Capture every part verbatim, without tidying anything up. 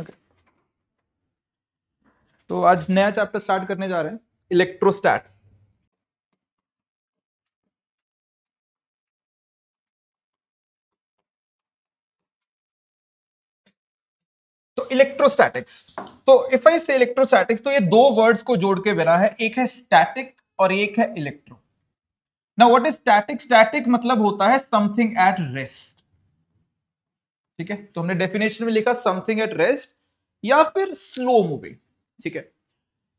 Okay, तो आज नया चैप्टर स्टार्ट करने जा रहे हैं इलेक्ट्रोस्टैट। तो इलेक्ट्रोस्टैटिक्स, तो इफ आई से इलेक्ट्रोस्टैटिक्स, तो ये दो वर्ड्स को जोड़ के बना है, एक है स्टैटिक और एक है electro. Now what is static? Static मतलब होता है समथिंग एट रेस्ट, ठीक है। तो हमने डेफिनेशन में लिखा समथिंग एट रेस्ट या फिर स्लो मूविंग, ठीक है।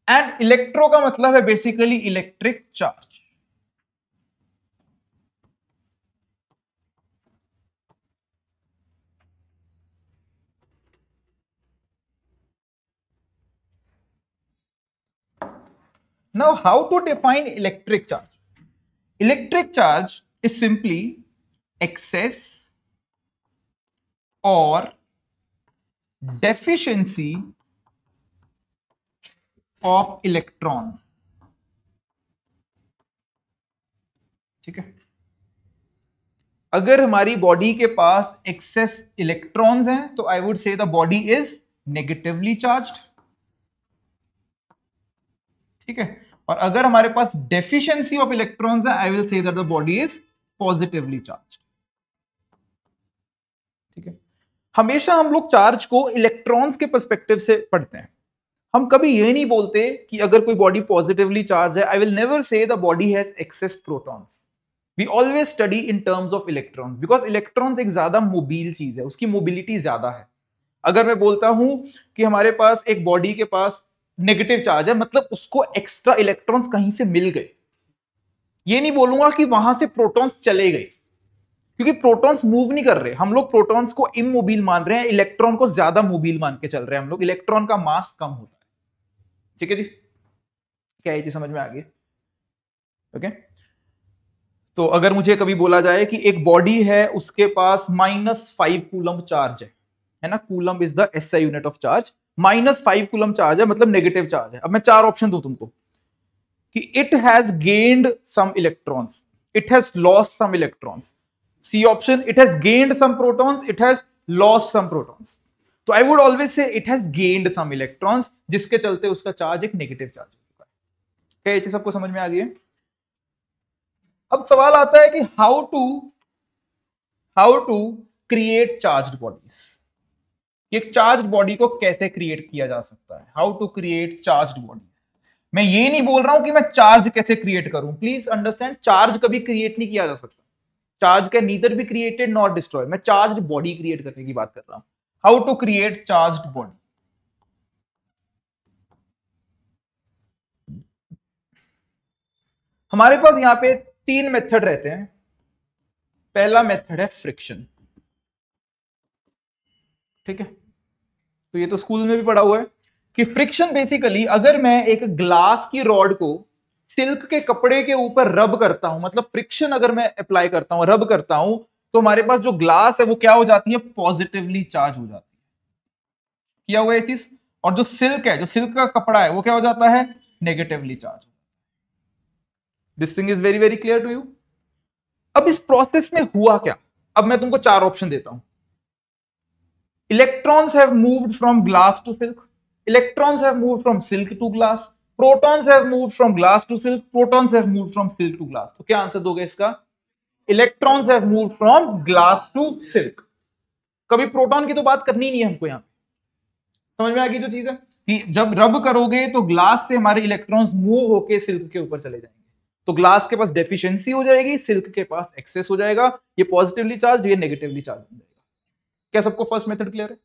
एंड इलेक्ट्रो का मतलब है basically electric charge. Now how to define electric charge? Electric charge is simply excess और डेफिशिएंसी ऑफ इलेक्ट्रॉन, ठीक है। अगर हमारी बॉडी के पास एक्सेस इलेक्ट्रॉन्स हैं तो I would say the body is negatively charged, ठीक है। और अगर हमारे पास डेफिशिएंसी ऑफ इलेक्ट्रॉन्स है I will say that the body is positively charged, ठीक है। हमेशा हम लोग चार्ज को इलेक्ट्रॉन्स के पर्सपेक्टिव से पढ़ते हैं। हम कभी ये नहीं बोलते कि अगर कोई बॉडी पॉजिटिवली चार्ज है I will never say the body has excess protons. We always study in terms of electrons because electrons एक ज्यादा मोबिल चीज है, उसकी मोबिलिटी ज्यादा है। अगर मैं बोलता हूं कि हमारे पास एक बॉडी के पास नेगेटिव चार्ज है मतलब उसको एक्स्ट्रा इलेक्ट्रॉन्स कहीं से मिल गए, ये नहीं बोलूंगा कि वहां से प्रोटॉन्स चले गए, क्योंकि प्रोटॉन्स मूव नहीं कर रहे। हम लोग प्रोटॉन्स को इमोबिल मान रहे हैं, इलेक्ट्रॉन को ज्यादा मोबिल मान के चल रहे हैं हम लोग। इलेक्ट्रॉन का मास कम होता है, ठीक है जी। क्या ये चीज समझ में आ गई? ओके, तो अगर मुझे कभी बोला जाए कि एक बॉडी है उसके पास माइनस फाइव कूलम्ब चार्ज है, है ना, coulomb is the SI unit of charge. Minus five coulomb charge है मतलब नेगेटिव चार्ज है। अब मैं चार ऑप्शन दूं तुमको कि it has gained some electrons, it has lost some electrons, C option it has gained some protons, it has lost some protons. तो I would always say it has gained some electrons, जिसके चलते उसका charge एक negative charge हो चुका है। क्या ये चीज सबको समझ में आ गई है? अब सवाल आता है कि how to how to create charged bodies. एक चार्ज्ड बॉडी को कैसे क्रिएट किया जा सकता है? How to create charged body. मैं ये नहीं बोल रहा हूं कि मैं चार्ज कैसे क्रिएट करूं, प्लीज अंडरस्टैंड। चार्ज कभी क्रिएट नहीं किया जा सकता, charge can neither be created not destroyed. मैं चार्ज्ड बॉडी क्रिएट करने की बात कर रहा हूं। How to create charged body. हमारे पास यहां पे तीन मेथड रहते हैं। पहला मेथड है फ्रिक्शन, ठीक है। तो ये तो स्कूल में भी पढ़ा हुआ है कि फ्रिक्शन बेसिकली अगर मैं एक ग्लास की रॉड को सिल्क के कपड़े के ऊपर रब करता हूं, मतलब फ्रिक्शन अगर मैं अप्लाई करता हूं, रब करता हूं, तो हमारे पास जो ग्लास है वो क्या हो जाती है? पॉजिटिवली चार्ज हो जाती है। क्या हुआ ये चीज? और जो सिल्क है, जो सिल्क का कपड़ा है, वो क्या हो जाता है? Negatively charge. This thing is very very clear to you. अब इस प्रोसेस में हुआ क्या? अब मैं तुमको चार ऑप्शन देता हूं। Electrons have moved from glass to silk. Electrons have moved from silk to glass. Protons have moved from glass to silk. Protons have moved from silk to glass. तो क्या आंसर दोगे इसका? Electrons have moved from glass to silk. कभी proton की तो बात करनी नहीं है हमको यहाँ पे। समझ में आ गई जो चीज है कि जब रब करोगे तो ग्लास से हमारे इलेक्ट्रॉन्स मूव होके सिल्क के ऊपर चले जाएंगे, तो ग्लास के पास डेफिशिएंसी हो जाएगी, सिल्क के पास एक्सेस हो जाएगा। ये पॉजिटिवली चार्ज, ये नेगेटिवली चार्ज हो जाएगा। क्या सबको फर्स्ट मेथड क्लियर है?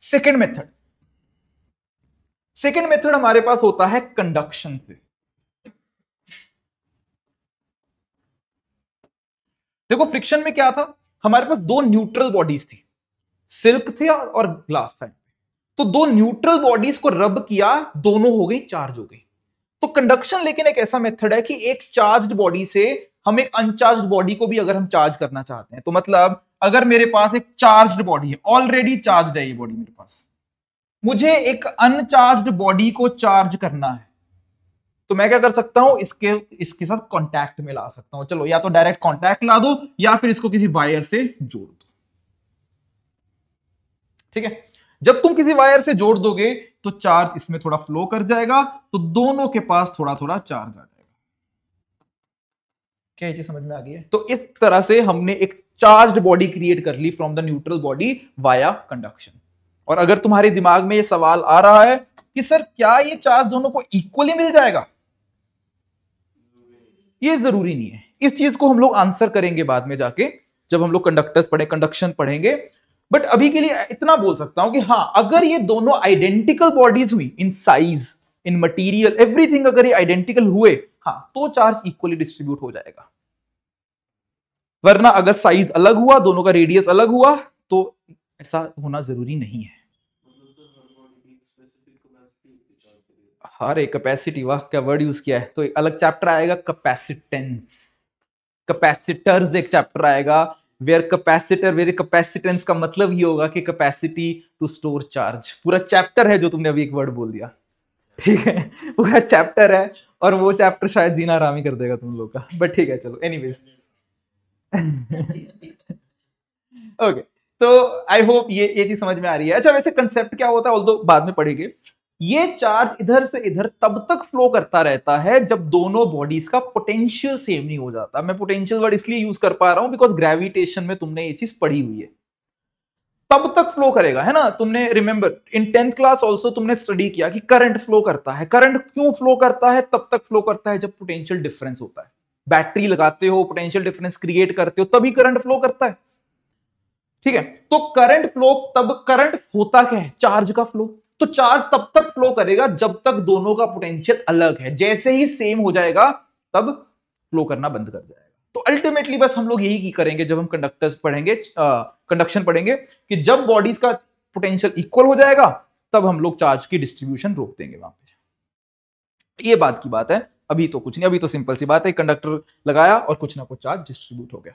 सेकेंड मेथड सेकेंड मेथड हमारे पास होता है कंडक्शन से। देखो फ्रिक्शन में क्या था, हमारे पास दो न्यूट्रल बॉडीज थी, सिल्क थी और ग्लास था। तो दो न्यूट्रल बॉडीज को रब किया, दोनों हो गई चार्ज हो गई। तो कंडक्शन लेकिन एक ऐसा मेथड है कि एक चार्ज्ड बॉडी से हम एक अनचार्ज्ड बॉडी को भी अगर हम चार्ज करना चाहते हैं, तो मतलब अगर मेरे पास एक चार्ज्ड बॉडी है, ऑलरेडी चार्ज है ये बॉडी मेरे पास, मुझे एक अनचार्ज्ड बॉडी को चार्ज करना है, तो मैं क्या कर सकता हूं? इसके इसके साथ कांटेक्ट में ला सकता हूं। चलो, या तो डायरेक्ट कांटेक्ट ला दो या फिर इसको किसी वायर से जोड़ दो, ठीक है। जब तुम किसी वायर से जोड़ दोगे तो चार्ज इसमें थोड़ा फ्लो कर जाएगा, तो दोनों के पास थोड़ा थोड़ा चार्ज आ जाएगा। क्या चीज समझ में आ गई है? तो इस तरह से हमने एक चार्ज्ड बॉडी क्रिएट कर ली from the neutral body via conduction. और अगर तुम्हारे दिमाग में ये सवाल आ रहा है कि सर क्या ये चार्ज दोनों को इक्वली मिल जाएगा, ये जरूरी नहीं है। इस चीज को हम लोग आंसर करेंगे बाद में जाके, जब हम लोग कंडक्टर्स पढ़े कंडक्शन पढ़ेंगे। बट अभी के लिए इतना बोल सकता हूं कि हाँ, अगर ये दोनों आइडेंटिकल बॉडीज हुई in size, in material, everything, अगर ये आइडेंटिकल हुए हाँ तो चार्ज इक्वली डिस्ट्रीब्यूट हो जाएगा। वरना अगर साइज अलग हुआ, दोनों का रेडियस अलग हुआ, तो ऐसा होना जरूरी नहीं है। हर एक कैपेसिटी, वाह क्या वर्ड यूज किया है। तो एक अलग चैप्टर आएगा कैपेसिटेंस, कैपेसिटर्स एक चैप्टर आएगा वेयर कैपेसिटर वेयर कैपेसिटेंस का मतलब ये होगा कि कैपेसिटी टू स्टोर चार्ज। पूरा चैप्टर है जो तुमने अभी एक वर्ड बोल दिया, ठीक है, पूरा चैप्टर है। और वो चैप्टर शायद जीना आराम ही कर देगा तुम लोग का, बट ठीक है चलो एनीवेज। ओके, तो आई होप ये ये चीज समझ में आ रही है। अच्छा, वैसे कंसेप्ट क्या होता है, ऑल्दो बाद में पढ़ेंगे। ये चार्ज इधर से इधर तब तक फ्लो करता रहता है जब दोनों बॉडीज का पोटेंशियल सेम नहीं हो जाता। मैं पोटेंशियल वर्ड इसलिए यूज कर पा रहा हूं बिकॉज ग्रेविटेशन में तुमने ये चीज पढ़ी हुई है। तब तक फ्लो करेगा, है ना। तुमने remember in tenth class also तुमने स्टडी किया कि करंट फ्लो करता है। करंट क्यों फ्लो करता है? तब तक फ्लो करता है जब पोटेंशियल डिफरेंस होता है। बैटरी लगाते हो, पोटेंशियल डिफरेंस क्रिएट करते हो, तभी करंट फ्लो करता है, ठीक है। तो करंट फ्लो तब, करंट होता क्या है? चार्ज का फ्लो। तो चार्ज तब तक फ्लो करेगा जब तक दोनों का पोटेंशियल अलग है। जैसे ही सेम हो जाएगा तब फ्लो करना बंद कर जाएगा। तो अल्टीमेटली बस हम लोग यही करेंगे जब हम कंडक्टर्स पढ़ेंगे, कंडक्शन पढ़ेंगे, कि जब बॉडीज का पोटेंशियल इक्वल हो जाएगा तब हम लोग चार्ज की डिस्ट्रीब्यूशन रोक देंगे वहां पे। ये बात की बात है, अभी तो कुछ नहीं, अभी तो सिंपल सी बात है, कंडक्टर लगाया और कुछ ना कुछ चार्ज डिस्ट्रीब्यूट हो गया,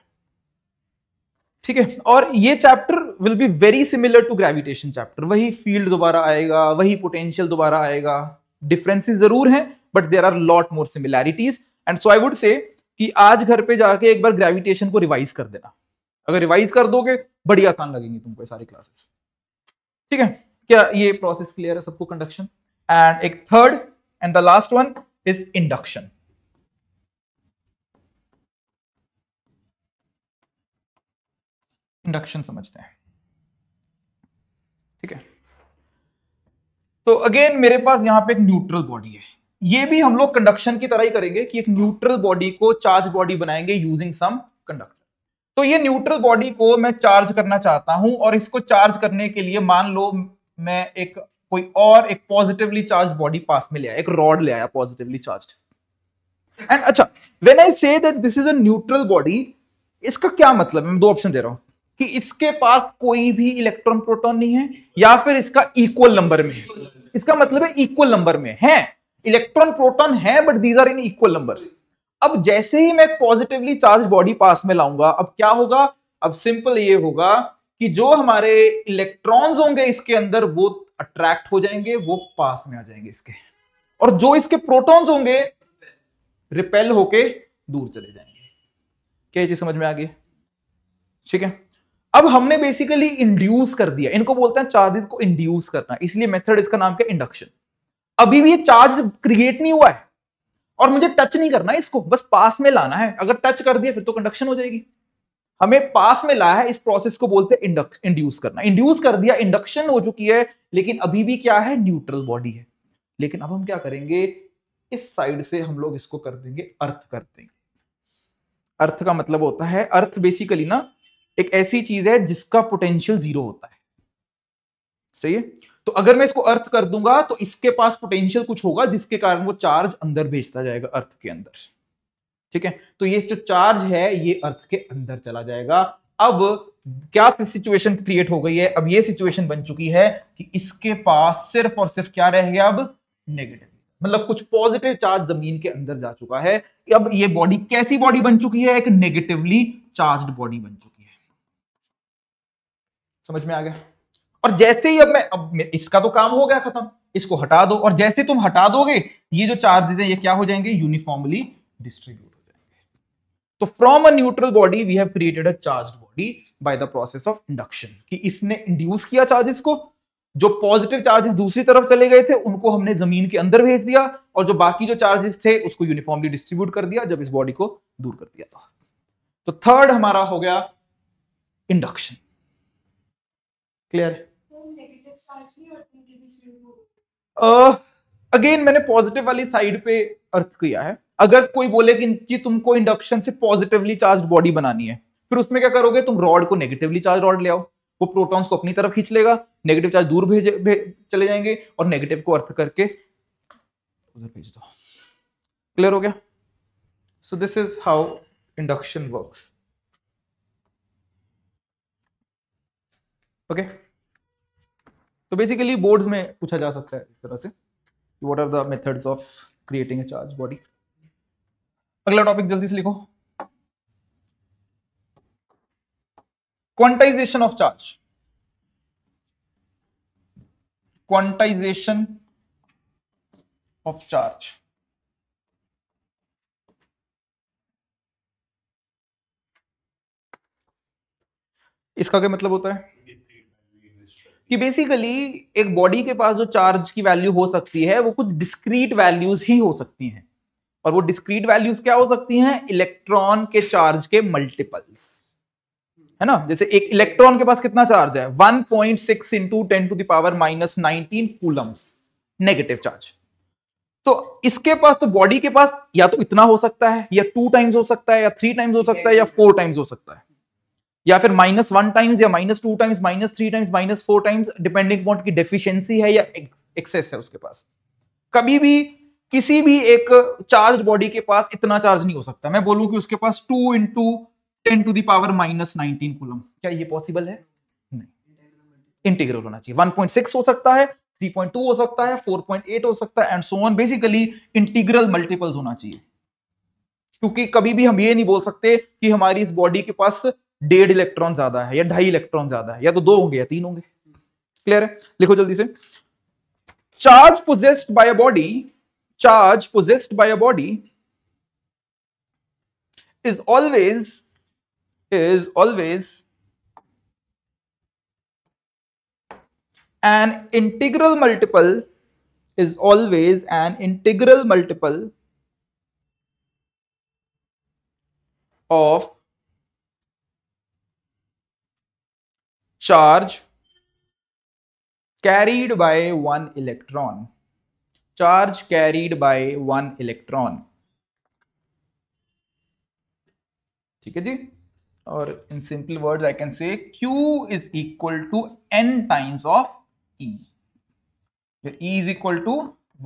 ठीक है। और ये chapter will be very similar to gravitation chapter. वही फील्ड दोबारा आएगा, वही पोटेंशियल दोबारा आएगा। डिफरेंसेस जरूर हैं but there are lot more similarities. And so I would say कि आज घर पे जाके एक बार ग्रेविटेशन को रिवाइज कर देना। अगर रिवाइज कर दोगे बड़ी आसान लगेंगी तुमको ये सारी क्लासेस, ठीक है। क्या ये प्रोसेस क्लियर है सबको? कंडक्शन एंड एक third and the last one is induction. Induction समझते हैं, ठीक है। तो अगेन मेरे पास यहां पे एक न्यूट्रल बॉडी है। ये भी हम लोग कंडक्शन की तरह ही करेंगे कि एक न्यूट्रल बॉडी को चार्ज बॉडी बनाएंगे यूजिंग सम कंडक्टर। तो ये न्यूट्रल बॉडी को मैं चार्ज करना चाहता हूं, और इसको चार्ज करने के लिए मान लो मैं एक कोई और एक पॉजिटिवली चार्ज बॉडी पास में ले आया, एक रॉड ले आया पॉजिटिवली चार्ज। एंड अच्छा, when I say that this is a neutral body, इसका क्या मतलब? मैं दो ऑप्शन दे रहा हूं कि इसके पास कोई भी इलेक्ट्रॉन प्रोटॉन नहीं है, या फिर इसका इक्वल नंबर में है। इसका मतलब है इक्वल नंबर में है, इलेक्ट्रॉन प्रोटॉन है but these are in equal numbers. अब जैसे ही मैं पॉजिटिवली चार्ज बॉडी पास में लाऊंगा, अब क्या होगा? अब सिंपल ये होगा कि जो हमारे इलेक्ट्रॉन्स होंगे इसके अंदर वो अट्रैक्ट हो जाएंगे, वो पास में आ जाएंगे इसके, और जो इसके प्रोटॉन्स होंगे रिपेल होके दूर चले जाएंगे। क्या ये चीज समझ में आ गई? ठीक है। अब हमने बेसिकली इंड्यूस कर दिया, इनको बोलते हैं चार्जेस को इंड्यूस करना, इसलिए मेथड इसका नाम क्या है? इंडक्शन। अभी भी ये चार्ज क्रिएट नहीं हुआ है और मुझे टच नहीं करना है इसको, बस पास में लाना है। अगर टच कर दिया फिर तो कंडक्शन हो जाएगी। हमें पास में लाया है, इस प्रोसेस को बोलते हैं इंड्यूस करना। इंड्यूस कर दिया, इंडक्शन हो चुकी है, लेकिन अभी भी क्या है? न्यूट्रल बॉडी है। लेकिन अब हम क्या करेंगे, इस साइड से हम लोग इसको कर देंगे अर्थ कर देंगे। अर्थ का मतलब होता है, अर्थ बेसिकली ना एक ऐसी चीज है जिसका पोटेंशियल जीरो होता है, सही है। तो अगर मैं इसको अर्थ कर दूंगा तो इसके पास पोटेंशियल कुछ होगा जिसके कारण वो चार्ज अंदर भेजता जाएगा अर्थ के अंदर, ठीक है। तो ये जो चार्ज है ये अर्थ के अंदर चला जाएगा। अब क्या सिचुएशन क्रिएट हो गई है? अब ये सिचुएशन बन चुकी है कि इसके पास सिर्फ और सिर्फ क्या रह गया? अब नेगेटिव, मतलब कुछ पॉजिटिव चार्ज जमीन के अंदर जा चुका है। अब ये बॉडी कैसी बॉडी बन चुकी है? एक नेगेटिवली चार्ज्ड बॉडी बन चुकी है। समझ में आ गया? और जैसे ही अब मैं अब इसका तो काम हो गया खत्म, इसको हटा दो, और जैसे तुम हटा दोगे ये जो चार्जेस हैं ये क्या हो जाएंगे? यूनिफॉर्मली डिस्ट्रीब्यूट हो जाएंगे। तो from a neutral body we have created a charged body by the process of induction, कि इसने इंड्यूस किया चार्जेस को, जो पॉजिटिव चार्जेस दूसरी तरफ चले गए थे उनको हमने जमीन के अंदर भेज दिया और जो बाकी जो चार्जेस थे उसको यूनिफॉर्मली डिस्ट्रीब्यूट कर दिया जब इस बॉडी को दूर कर दिया था। तो थर्ड हमारा हो गया इंडक्शन। क्लियर? अगेन uh, मैंने पॉजिटिव वाली साइड पे अर्थ किया है। अगर कोई बोले कि जी तुमको इंडक्शन से पॉजिटिवली चार्ज बॉडी बनानी है, फिर उसमें क्या करोगे, तुम रॉड को नेगेटिवली चार्ज रॉड ले आओ, वो प्रोटॉन्स को अपनी तरफ खींच लेगा, नेगेटिव चार्ज दूर भेजे भे, चले जाएंगे और नेगेटिव को अर्थ करके उधर भेज दो। क्लियर हो गया? So this is how induction works. Okay, तो बेसिकली बोर्ड्स में पूछा जा सकता है इस तरह से, what are the methods of creating a charge body. अगला टॉपिक जल्दी से लिखो, quantization of charge. Quantization of charge. इसका क्या मतलब होता है कि बेसिकली एक बॉडी के पास जो चार्ज की वैल्यू हो सकती है वो कुछ डिस्क्रीट वैल्यूज ही हो सकती हैं, और वो डिस्क्रीट वैल्यूज क्या हो सकती हैं, इलेक्ट्रॉन के चार्ज के मल्टीपल्स, है ना। जैसे एक इलेक्ट्रॉन के पास कितना चार्ज है, one point six into ten to the power minus nineteen coulombs negative charge. तो इसके पास तो बॉडी के पास या तो इतना हो सकता है, या टू टाइम्स हो सकता है, या थ्री टाइम्स हो सकता है, या फोर टाइम्स हो सकता है, या फिर माइनस वन टाइम्स, या minus two times, minus three times, minus four times, depending upon की डेफिशिएंसी है या एक्सेस है उसके पास। कभी भी किसी भी एक चार्ज बॉडी के पास इतना चार्ज नहीं हो सकता। मैं बोलूं कि उसके पास two into ten to the power minus nineteen coulomb, क्या ये पॉसिबल है? नहीं, इंटीग्रल होना चाहिए। वन पॉइंट सिक्स हो सकता है, थ्री पॉइंट टू हो सकता है, फोर पॉइंट एट हो सकता है, and so on. Basically integral multiples होना चाहिए, क्योंकि कभी भी हम ये नहीं बोल सकते कि हमारी इस बॉडी के पास डेढ़ इलेक्ट्रॉन ज्यादा है या ढाई इलेक्ट्रॉन ज्यादा है, या तो दो होंगे या तीन होंगे। क्लियर है? लिखो जल्दी से, charge possessed by a body, charge possessed by a body is always is always an integral multiple is always an integral multiple of charge carried by one electron, charge carried by one electron। ठीक है जी, और in simple words I can say Q is equal to n times of E। E is equal to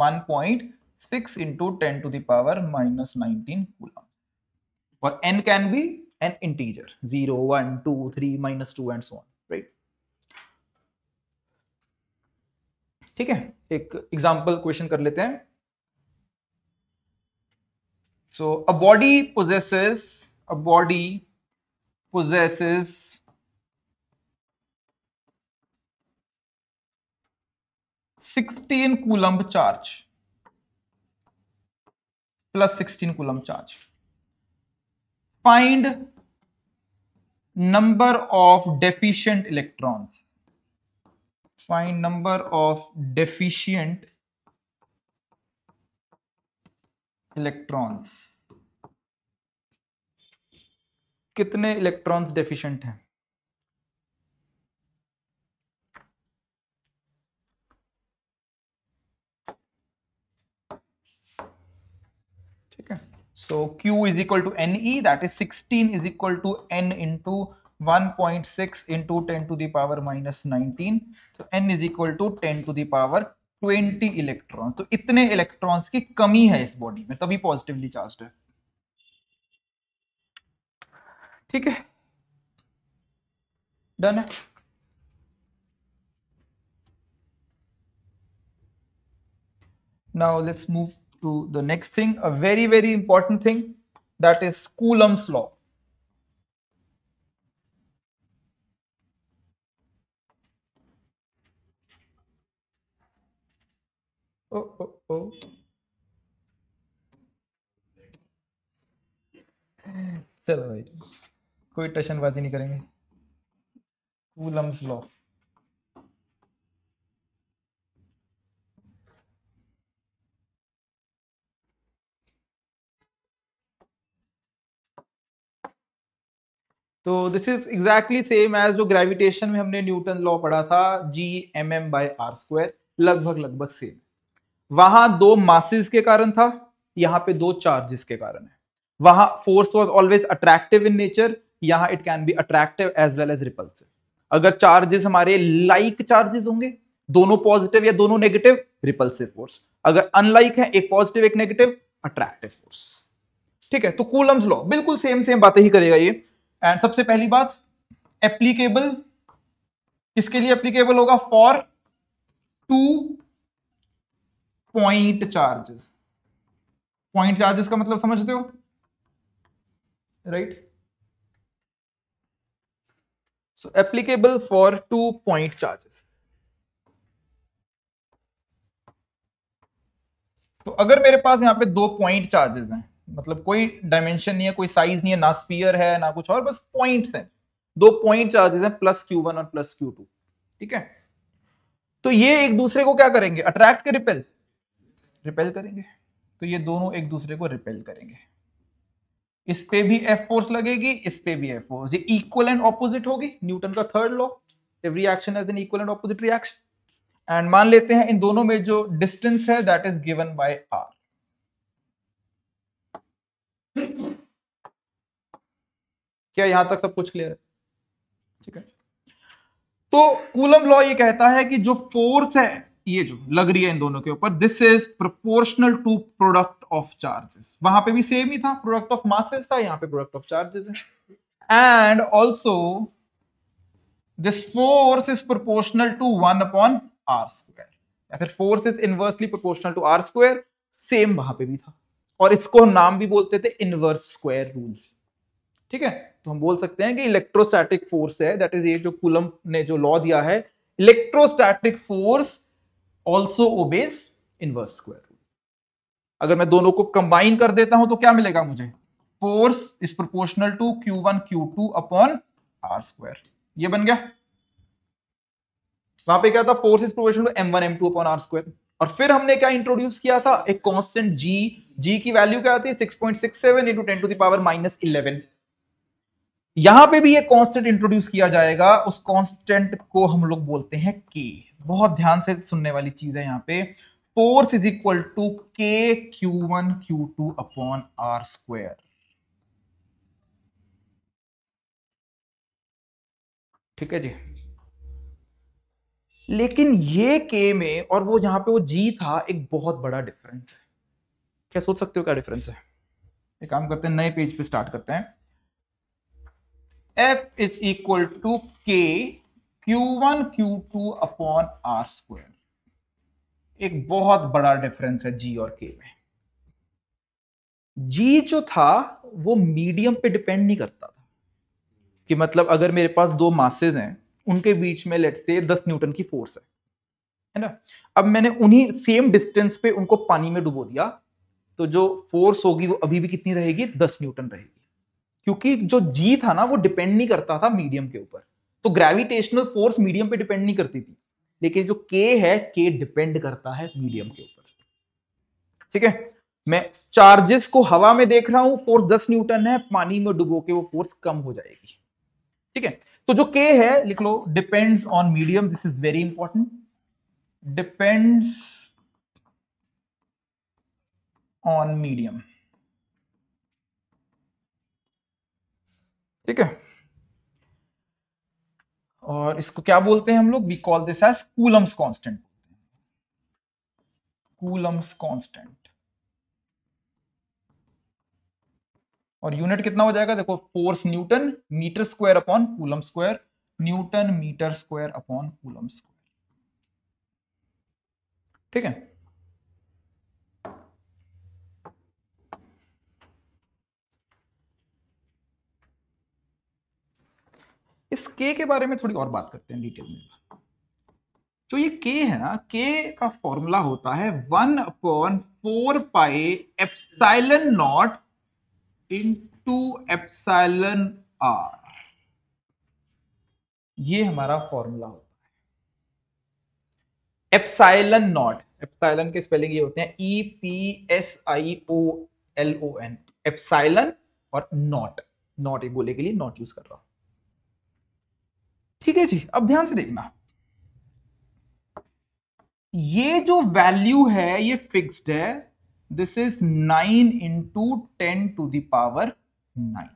one point six into ten to the power minus nineteen coulomb, और N can be an integer, zero, one, two, three, minus two and so on, right. ठीक है, एक example question कर लेते हैं। So a body possesses, a body possesses sixteen Coulomb charge plus sixteen Coulomb charge. Find number of deficient electrons. Find number of deficient electrons. कितने electrons deficient हैं? ठीक है, सो Q is equal to n e, that is sixteen is equal to n into one point six into ten to the power minus nineteen, तो n is equal to ten to the power twenty electrons. तो इतने electrons की कमी है इस body में, तभी positively charged है। ठीक है, डन है। Now let's move to the next thing, a very very important thing, that is Coulomb's law. ओ ओ ओ चलो भाई, कोई टशनबाजी नहीं करेंगे। कूलम्स लॉ, तो this is exactly same as जो ग्रेविटेशन में हमने न्यूटन लॉ पढ़ा था, G M M by R square, लगभग लगभग सेम। वहां दो मासेस के कारण था, यहाँ पे दो चार्जेस के कारण है। वहां force was always attractive in nature, यहाँ it can be attractive as well as repulsive. अगर चार्जेस हमारे लाइक चार्जेस होंगे, दोनों पॉजिटिव या दोनों नेगेटिव, रिपल्सिव फोर्स। अगर अनलाइक है, एक पॉजिटिव एक नेगेटिव, अट्रैक्टिव फोर्स। ठीक है, तो कूलम्स लॉ बिल्कुल सेम सेम बातें ही करेगा ये। एंड सबसे पहली बात, एप्लीकेबल इसके लिए एप्लीकेबल होगा for two point charges. Point charges का मतलब समझते हो, right? So applicable for two point charges. तो अगर मेरे पास यहाँ पे दो पॉइंट चार्जेस हैं, मतलब कोई डायमेंशन नहीं है, कोई साइज नहीं है, ना स्फीयर है ना कुछ और, बस पॉइंट्स हैं, दो पॉइंट चार्जेस हैं प्लस क्यू वन और प्लस क्यू टू। ठीक है, तो ये एक दूसरे को क्या करेंगे, अट्रैक्ट के रिपेल रिपेल करेंगे। तो ये दोनों एक दूसरे को रिपेल करेंगे। इस पे भी एफ फोर्स लगेगी, इस पे भी एफ फोर्स। ये इक्वल एंड ऑपोजिट होगी, न्यूटन का third law, every action has an equal and opposite reaction. And मान लेते हैं इन दोनों में जो डिस्टेंस है that is given by R. क्या यहां तक सब कुछ क्लियर है? ठीक है, तो कूलम लॉ ये कहता है कि जो फोर्स है ये जो लग रही है इन दोनों के ऊपर, this is proportional to product of charges. वहां पे भी सेम ही था, प्रोडक्ट ऑफ मासेस था, यहाँ पे प्रोडक्ट ऑफ चार्जेस है। And also this force is proportional to one upon are square, या फिर force is inversely proportional to R square, same वहां पे भी था। और इसको नाम भी बोलते थे इनवर्स स्क्वायर रूल। ठीक है, तो हम बोल सकते हैं कि इलेक्ट्रोस्टैटिक फोर्स है, दैट इज ये जो कूलम ने जो लॉ दिया है, electrostatic force also obeys inverse square rule. अगर मैं दोनों को कंबाइन कर देता हूं तो क्या मिलेगा मुझे, force is proportional to Q one Q two upon are square. ये बन गया। वहां पे क्या था, force is proportional to M one M two upon are square. और फिर हमने क्या इंट्रोड्यूस किया था, एक कांस्टेंट जी। जी की वैल्यू क्या आती है, six point six seven into ten to the power minus eleven. यहां पे भी एक कांस्टेंट इंट्रोड्यूस किया जाएगा, उस कांस्टेंट को हम लोग बोलते हैं के। बहुत ध्यान से सुनने वाली चीज है यहाँ पे, force is equal to K Q one Q two upon are square. ठीक है जी, लेकिन ये के में और वो जहां पे वो जी था, एक बहुत बड़ा डिफरेंस है। क्या सोच सकते हो क्या डिफरेंस है? एक काम करते हैं, नए पेज पे स्टार्ट करते हैं। F is equal to K Q one Q two upon R square। एक बहुत बड़ा डिफरेंस है G और K में। G जो था वो मीडियम पे डिपेंड नहीं करता था, कि मतलब अगर मेरे पास दो मासेस हैं, उनके बीच में लेट्स से दस न्यूटन की फोर्स है, है ना। अब मैंने उन्हीं सेम डिस्टेंस पे उनको पानी में डुबो दिया, तो जो फोर्स होगी वो अभी भी कितनी रहेगी, दस न्यूटन रहेगी, क्योंकि जो जी था ना वो डिपेंड नहीं करता था मीडियम के ऊपर। तो ग्रेविटेशनल फोर्स मीडियम पे डिपेंड नहीं करती थी, लेकिन जो के है, के डिपेंड करता है मीडियम के ऊपर। ठीक है, मैं चार्जेस को हवा में देख रहा हूं, फोर्स दस न्यूटन है, पानी में डुबो के वो फोर्स कम हो जाएगी। ठीक है, तो जो के है लिख लो, depends on medium. This is very important, depends on medium. ठीक है, और इसको क्या बोलते हैं हम लोग, we call this as Coulomb's constant. Coulomb's constant, और यूनिट कितना हो जाएगा, देखो force Newton metre square upon coulomb square, Newton metre square upon coulomb square. ठीक है, इस के के बारे में थोड़ी और बात करते हैं डिटेल में। जो ये के है ना, के का फॉर्मूला होता है one upon four pi epsilon naught into epsilon R. ये हमारा फॉर्मूला होता है एप्सिलॉन नॉट। एप्सिलॉन के स्पेलिंग ये होते हैं E P S I L O N एन, एप्सिलॉन और नॉट। नॉट ये बोले के लिए नॉट यूज कर रहा हूं। ठीक है जी। अब ध्यान से देखना, ये जो वैल्यू है ये फिक्स्ड है, this is nine into ten to the power nine,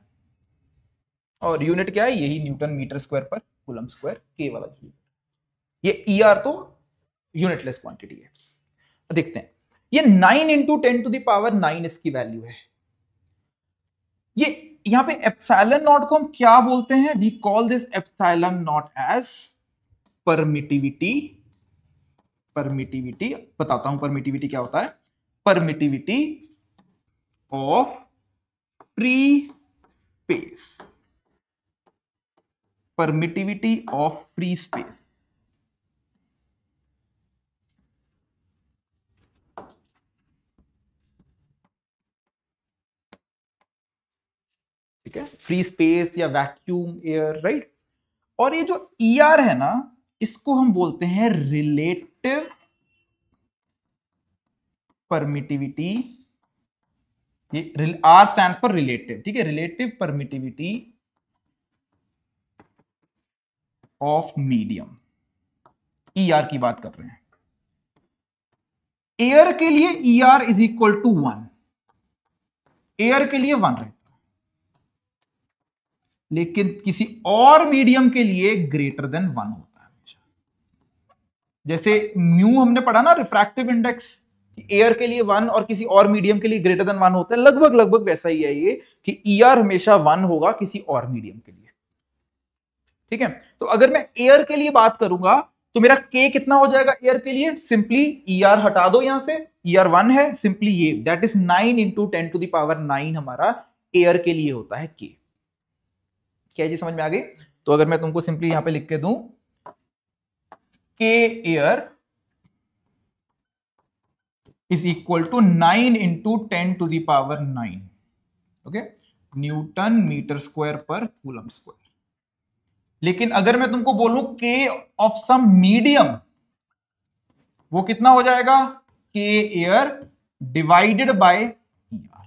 और यूनिट क्या है, यही न्यूटन मीटर स्क्वायर पर कूलम स्क्वायर के वाला यूनिट। ये ई आर तो यूनिटलेस क्वांटिटी है। देखते हैं, ये nine into ten to the power nine इसकी वैल्यू है। ये यहां पे एप्सिलॉन नॉट को हम क्या बोलते हैं, we call this epsilon naught as permittivity. Permittivity बताता हूं परमिटिविटी क्या होता है। Permittivity of free space, permittivity of free space. Free space या वैक्यूम एयर, राइट। और ये जो ई आर है ना, इसको हम बोलते हैं रिलेटिव परमिटिविटी। ये आर स्टैंड्स फॉर रिलेटिव, ठीक है, relative permittivity of medium. E R की बात कर रहे हैं, एयर के लिए E R is equal to one, air के लिए वन रहता, लेकिन किसी और मीडियम के लिए ग्रेटर देन वन होता है हमेशा। जैसे म्यू हमने पढ़ा ना, रिफ्रैक्टिव इंडेक्स, एयर के लिए वन और किसी और मीडियम के लिए ग्रेटर देन वन होता है, लगभग लगभग वैसा ही है ये, कि ई आर हमेशा वन होगा किसी और मीडियम के लिए। ठीक है, तो अगर मैं एयर के लिए बात करूंगा तो मेरा के कितना हो जाएगा एयर के लिए, सिंपली ई आर हटा दो यहां से, ई आर वन है, सिंपली ये that is nine into ten to the power nine हमारा एयर के लिए होता है के। क्या जी समझ में आ गई? तो अगर मैं तुमको सिंपली यहां पे लिख के दूं K air is equal to nine into ten to the power nine, okay, Newton metre square पर कूलम स्क्वायर। लेकिन अगर मैं तुमको बोलूं के ऑफ सम मीडियम, वो कितना हो जाएगा, K air divided by E R,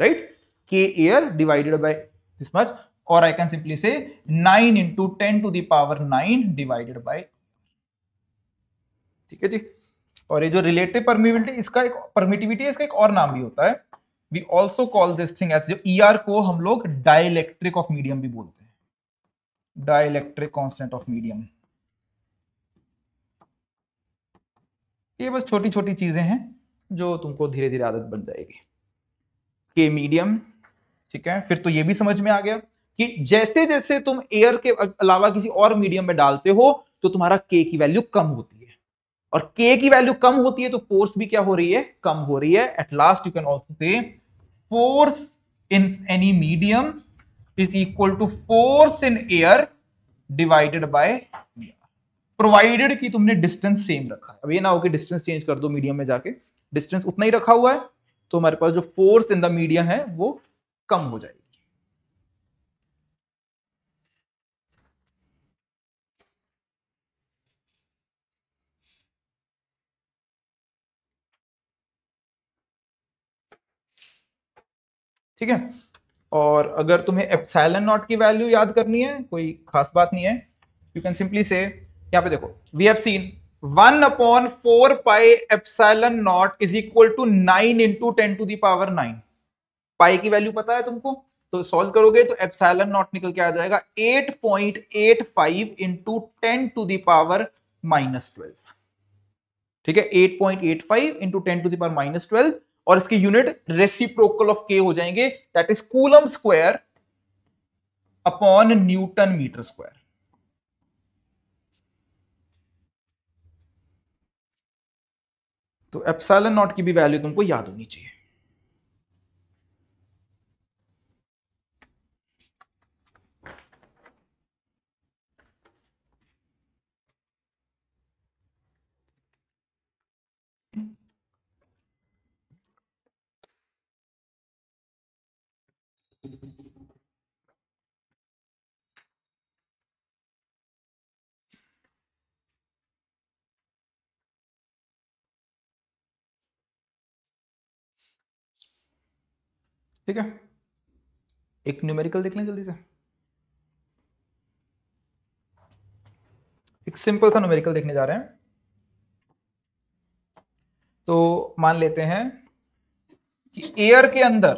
right, K air divided by this much, और I can simply say nine into ten to the power nine divided by. ठीक है जी। और ये जो रिलेटिव परमिटिविटी, इसका एक परमिटिविटी है, इसका एक और नाम भी होता है, we also call this thing as, जो ई आर को हम लोग डाइलेक्ट्रिक ऑफ मीडियम भी बोलते हैं, डाइलेक्ट्रिक कॉन्स्टेंट ऑफ मीडियम। ये बस छोटी छोटी चीजें हैं जो तुमको धीरे धीरे आदत बन जाएगी। के मीडियम, ठीक है, फिर तो ये भी समझ में आ गया कि जैसे जैसे तुम एयर के अलावा किसी और मीडियम में डालते हो तो तुम्हारा के की वैल्यू कम होती है, और के की वैल्यू कम होती है तो फोर्स भी क्या हो रही है, कम हो रही है। At last you can also say force in any medium is equal to force in air divided by, provided कि तुमने डिस्टेंस सेम रखा है। अब ये ना हो कि डिस्टेंस चेंज कर दो मीडियम में जाके, डिस्टेंस उतना ही रखा हुआ है तो हमारे पास जो फोर्स इन द मीडियम है वो कम हो जाएगी। ठीक है, और अगर तुम्हें एप्सिलॉन नॉट की वैल्यू याद करनी है, कोई खास बात नहीं है, यू कैन सिंपली से यहां पे देखो, we have seen one upon four pi epsilon naught is equal to nine into ten to the power nine. Pi की वैल्यू पता है तुमको, तो सॉल्व करोगे तो एप्सिलॉन नॉट निकल के आ जाएगा eight point eight five into ten to the power minus twelve. ठीक है, eight point eight five into ten to the power minus twelve, और इसकी यूनिट रेसिप्रोकल ऑफ के हो जाएंगे, that is coulomb square upon Newton metre square. तो epsilon naught की भी value तुमको याद होनी चाहिए। ठीक है, एक न्यूमेरिकल देख लें जल्दी से। एक सिंपल सा न्यूमेरिकल देखने जा रहे हैं। तो मान लेते हैं कि एयर के अंदर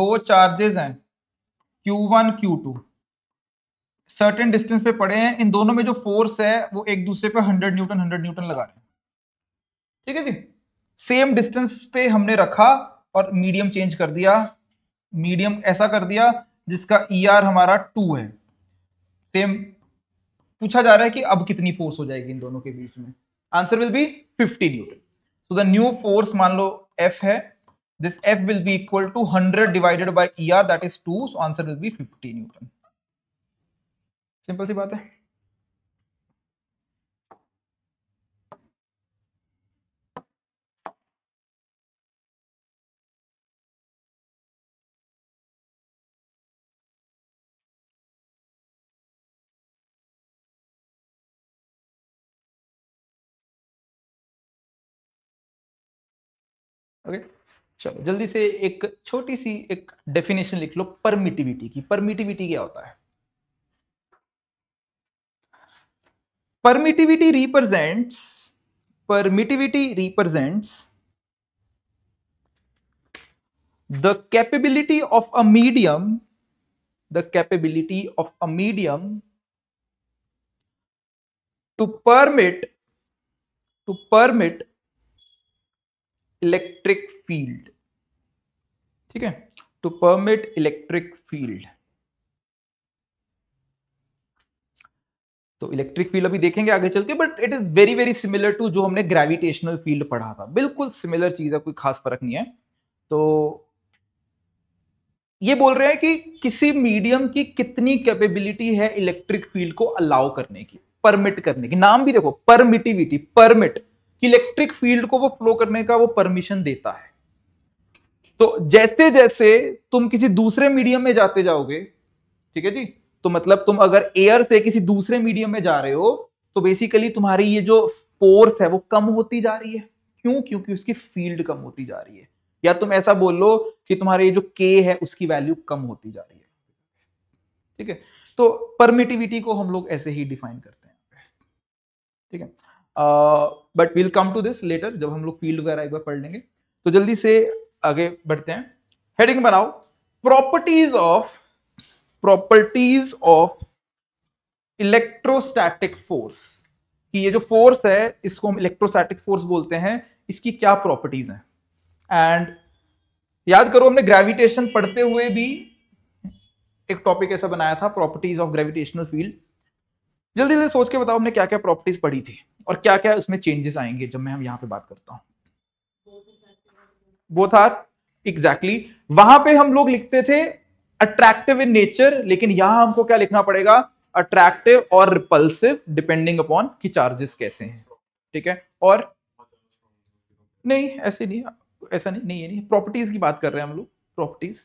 दो चार्जेस हैं Q one Q two, certain distance पे पड़े हैं। इन दोनों में जो फोर्स है वो एक दूसरे पे हंड्रेड न्यूटन हंड्रेड न्यूटन लगा रहे हैं, ठीक है जी। सेम डिस्टेंस पे हमने रखा और मीडियम चेंज कर दिया, मीडियम ऐसा कर दिया जिसका ई आर हमारा टू है। सेम पूछा जा रहा है कि अब कितनी फोर्स हो जाएगी इन दोनों के बीच में, answer will be fifty newton. So the new force मान लो एफ है, this F will be equal to hundred divided by E R that is two, so answer will be fifty newton. Simple सी बात है। Okay okay? चलो जल्दी से एक छोटी सी एक डेफिनेशन लिख लो परमिटिविटी की। परमिटिविटी क्या होता है? Permittivity represents permittivity represents the capability of a medium the capability of a medium to permit to permit electric field, ठीक है, टू परमिट इलेक्ट्रिक फील्ड। तो इलेक्ट्रिक फील्ड अभी देखेंगे आगे चल के, but it is very very similar to जो हमने ग्रेविटेशनल फील्ड पढ़ा था, बिल्कुल सिमिलर चीज है, कोई खास फर्क नहीं है। तो ये बोल रहे हैं कि किसी मीडियम की कितनी कैपेबिलिटी है इलेक्ट्रिक फील्ड को अलाउ करने की, परमिट करने की। नाम भी देखो, परमिटिविटी, परमिट, इलेक्ट्रिक फील्ड को वो फ्लो करने का वो परमिशन देता है। तो जैसे जैसे तुम किसी दूसरे मीडियम में जाते जाओगे, ठीक है जी, तो मतलब तुम अगर एयर से किसी दूसरे मीडियम में जा रहे हो तो बेसिकली तुम्हारी ये जो फोर्स है वो कम होती जा रही है। क्यों? क्योंकि उसकी फील्ड कम होती जा रही है। या तुम ऐसा बोल लो कि तुम्हारी ये जो के है उसकी वैल्यू कम होती जा रही है, ठीक है। तो परमिटिविटी को हम लोग ऐसे ही डिफाइन करते हैं, ठीक है। But we'll come to this later, जब हम लोग फील्ड वगैरह एक बार पढ़ लेंगे। तो जल्दी से आगे बढ़ते हैं, हेडिंग बनाओ, properties of properties of electrostatic force. कि ये जो फोर्स है इसको हम इलेक्ट्रोस्टैटिक फोर्स बोलते हैं, इसकी क्या प्रॉपर्टीज हैं। एंड याद करो हमने ग्रेविटेशन पढ़ते हुए भी एक टॉपिक ऐसा बनाया था, प्रॉपर्टीज ऑफ ग्रेविटेशनल फील्ड। जल्दी जल्दी सोच के बताओ हमने क्या क्या प्रॉपर्टीज पढ़ी थी और क्या क्या उसमें चेंजेस आएंगे जब मैं हम यहाँ पे बात करता हूँ। बोथ आर एग्जैक्टली, वहां पे हम लोग लिखते थे अट्रैक्टिव इन नेचर, लेकिन यहाँ हमको क्या लिखना पड़ेगा, अट्रैक्टिव और रिपल्सिव डिपेंडिंग अपॉन कि चार्जेस कैसे हैं, ठीक है। और नहीं ऐसे नहीं, ऐसा नहीं, नहीं, नहीं। प्रॉपर्टीज की बात कर रहे हैं हम लोग, प्रॉपर्टीज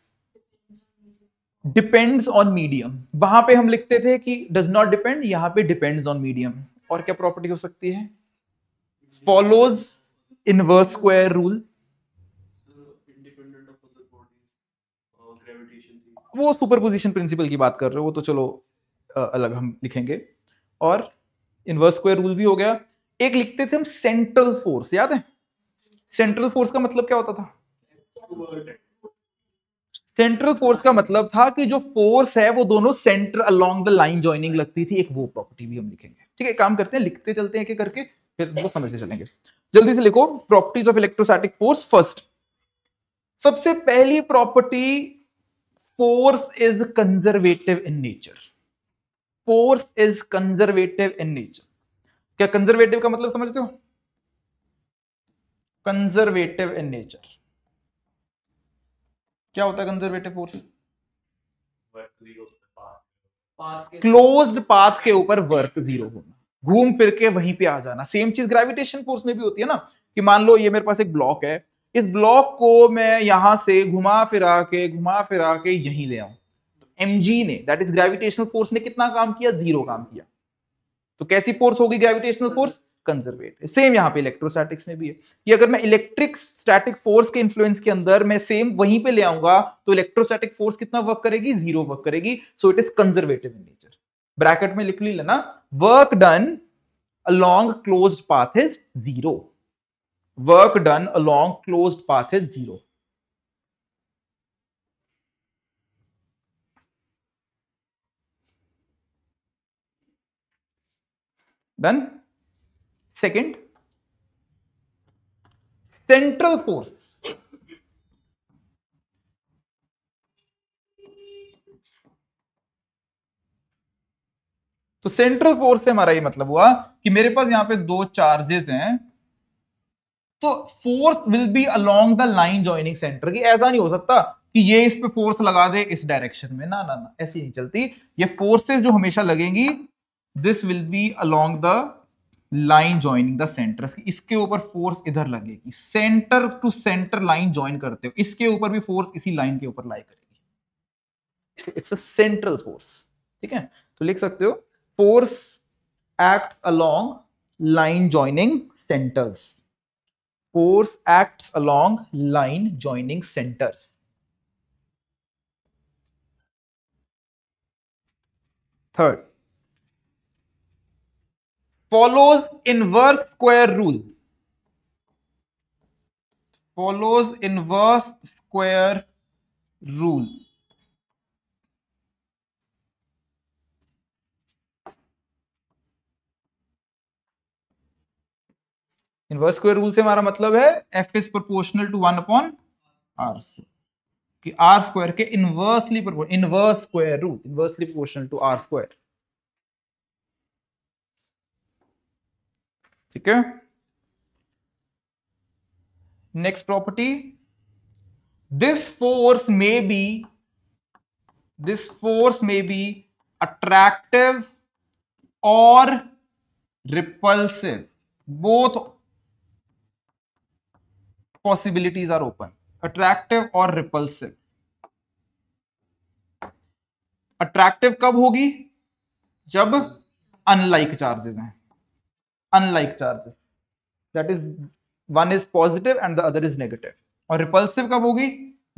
डिपेंड्स ऑन मीडियम। वहां पे हम लिखते थे कि डज नॉट डिपेंड, यहाँ पे डिपेंड्स ऑन मीडियम। और क्या प्रॉपर्टी हो सकती है? Follows inverse square rule. वो सुपरपोजिशन प्रिंसिपल की बात कर रहे हो, वो तो चलो अलग हम लिखेंगे। और इनवर्स स्क्वायर रूल भी हो गया। एक लिखते थे हम सेंट्रल फोर्स, याद है? सेंट्रल फोर्स का मतलब क्या होता था? सेंट्रल फोर्स का मतलब था कि जो फोर्स है वो दोनों centre along the line joining लगती थी। एक वो प्रॉपर्टी भी हम लिखेंगे, ठीक है। काम करते हैं, लिखते चलते हैं कि करके फिर वो समझते चलेंगे। जल्दी से लिखो properties of electrostatic force. First, सबसे पहली property, force is conservative in nature. Force is conservative in nature. क्या कंजर्वेटिव का मतलब समझते हो? कंजर्वेटिव इन नेचर क्या होता है? कंजर्वेटिव फोर्स क्लोज्ड पाथ के ऊपर वर्क जीरो होना, घूम फिर के वहीं पे आ जाना। सेम चीज ग्रेविटेशन फोर्स में भी होती है ना, कि मान लो ये मेरे पास एक ब्लॉक है, इस ब्लॉक को मैं यहां से घुमा फिरा के घुमा फिरा के यहीं ले आऊं, तो एमजी ने, दैट इज ग्रेविटेशनल फोर्स ने कितना काम किया? जीरो काम किया। तो कैसी फोर्स होगी ग्रेविटेशनल फोर्स? कंजर्वेटिव। सेम यहाँ पे इलेक्ट्रोस्टैटिक्स में भी है कि अगर मैं इलेक्ट्रिक स्टैटिक फोर्स के इन्फ्लुएंस के अंदर मैं सेम वहीं पे ले आऊंगा तो इलेक्ट्रोस्टैटिक फोर्स कितना वर्क करेगी? जीरो वर्क करेगी। So it is conservative in nature. Bracket में लिख ली लेना, work done along closed path is zero. Work done along closed path is zero. Done. Second, central force. तो सेंट्रल फोर्स से हमारा ये मतलब हुआ कि मेरे पास यहां पे दो चार्जेस हैं, तो force will be along the line joining centre की। ऐसा नहीं हो सकता कि ये इस पे फोर्स लगा दे इस डायरेक्शन में, ना ना ना, ऐसी नहीं चलती। ये फोर्सेस जो हमेशा लगेंगी, this will be along the line joining the centres की। इसके ऊपर फोर्स इधर लगेगी, centre to centre line join करते हो, इसके ऊपर भी फोर्स इसी लाइन के ऊपर लाई करेगी। इट्स अ सेंट्रल फोर्स, ठीक है। तो लिख सकते हो force acts along line joining centres, force acts along line joining centres. Third, follows inverse square rule, follows inverse square rule। Inverse square rule से हमारा मतलब है F is proportional to one upon are square, कि R square के inversely proportional, inverse square rule inversely proportional to R square, ठीक है। Next property, this force may be, this force may be attractive और repulsive, both possibilities are open, attractive or repulsive। attractive कब होगी? जब unlike charges हैं, unlike charges, that is one is positive and the other is negative। और repulsive कब होगी?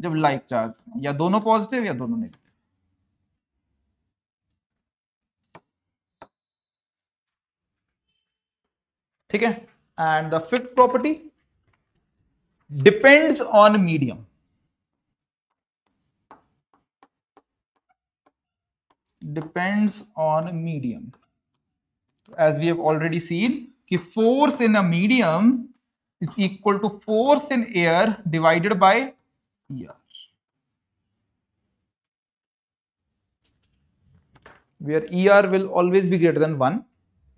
जब like charges हैं, या दोनों positive या दोनों negative। ठीक है। and the fifth property, depends on medium, depends on medium। As we have already seen कि force in a medium is equal to force in air divided by E R, where E R will always be greater than one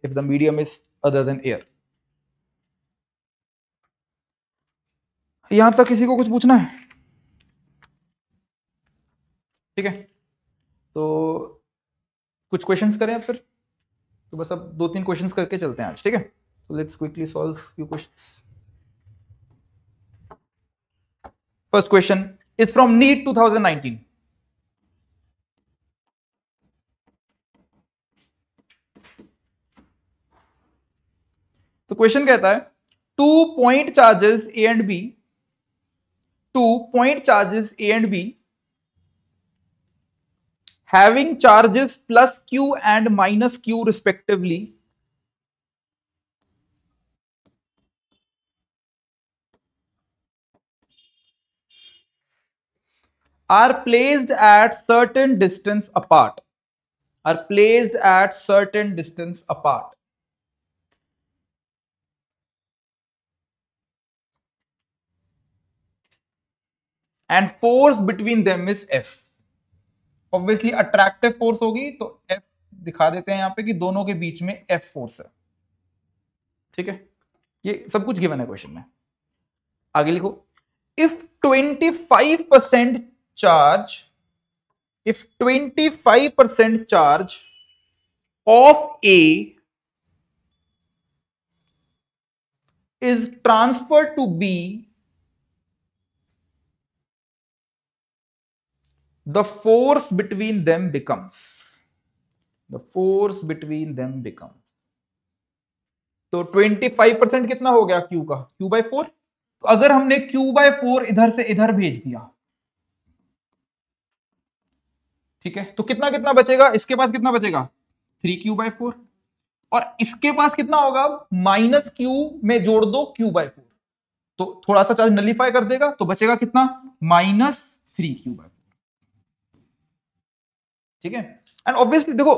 if the medium is other than air। यहां तक किसी को कुछ पूछना है? ठीक है, तो कुछ क्वेश्चंस करें अब फिर। तो बस अब दो तीन क्वेश्चंस करके चलते हैं आज, ठीक है। तो let's quickly solve few questions. First question is from NEET two thousand nineteen. तो क्वेश्चन कहता है two point charges A and B, two point charges A and B having charges plus Q and minus Q respectively are placed at certain distance apart, are placed at certain distance apart। And force between them is F। Obviously attractive force होगी तो F दिखा देते हैं यहाँ पे कि दोनों के बीच में F force है, ठीक है। ये सब कुछ गिवन है क्वेश्चन में। आगे लिखो, if twenty-five percent charge, if twenty-five percent charge of A is transferred to B, the force between them becomes, the force between them becomes। तो पच्चीस परसेंट कितना हो गया? Q का, Q by फोर। तो अगर हमने Q by फोर इधर से इधर भेज दिया, ठीक है, तो कितना कितना बचेगा? इसके पास कितना बचेगा? Three Q by four. और इसके पास कितना होगा, माइनस क्यू में जोड़ दो क्यू बाई फोर, तो थोड़ा सा चार्ज नलीफाई कर देगा, तो बचेगा कितना, minus three Q by four. ठीक है, एंड ऑब्वियसली देखो